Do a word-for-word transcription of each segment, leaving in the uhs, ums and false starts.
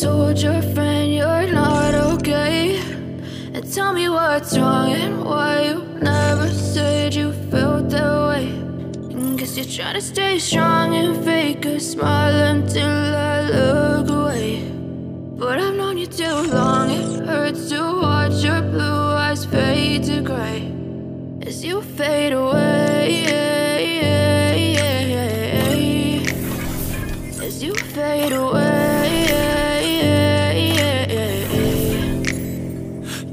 told your friend you're not okay, and tell me what's wrong and why you never said you felt that way. And guess you're trying to stay strong and fake a smile until I look away. But I've known you too long, it hurts to watch your blue eyes fade to gray as you fade away, as you fade away.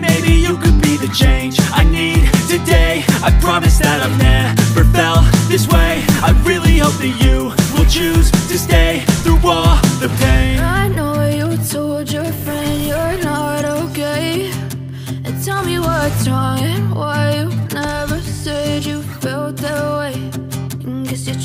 maybe you could be the change I need today. I promise that I've never felt this way. I really hope that you will choose to stay through all the pain. I know you told your friend you're not okay, and tell me what's wrong and why you never said you felt that way. And guess you're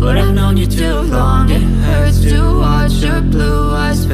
But I've known you too long, it hurts to watch your blue eyes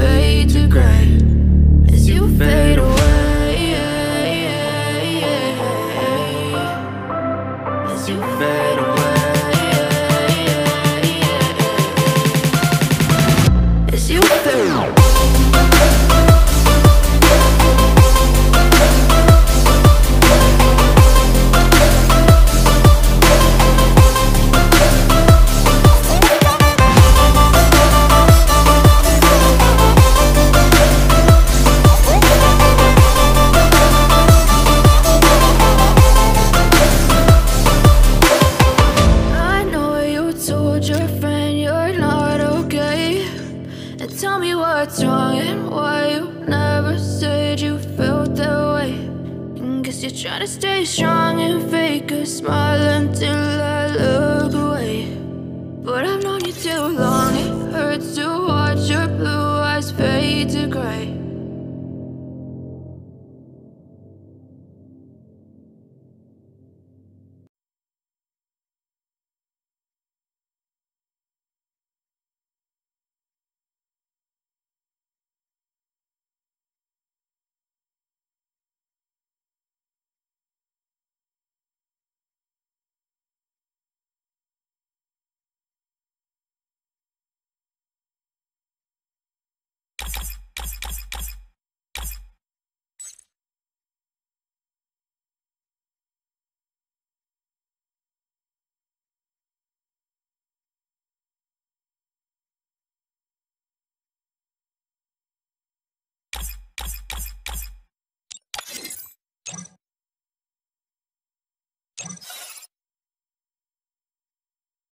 fade to gray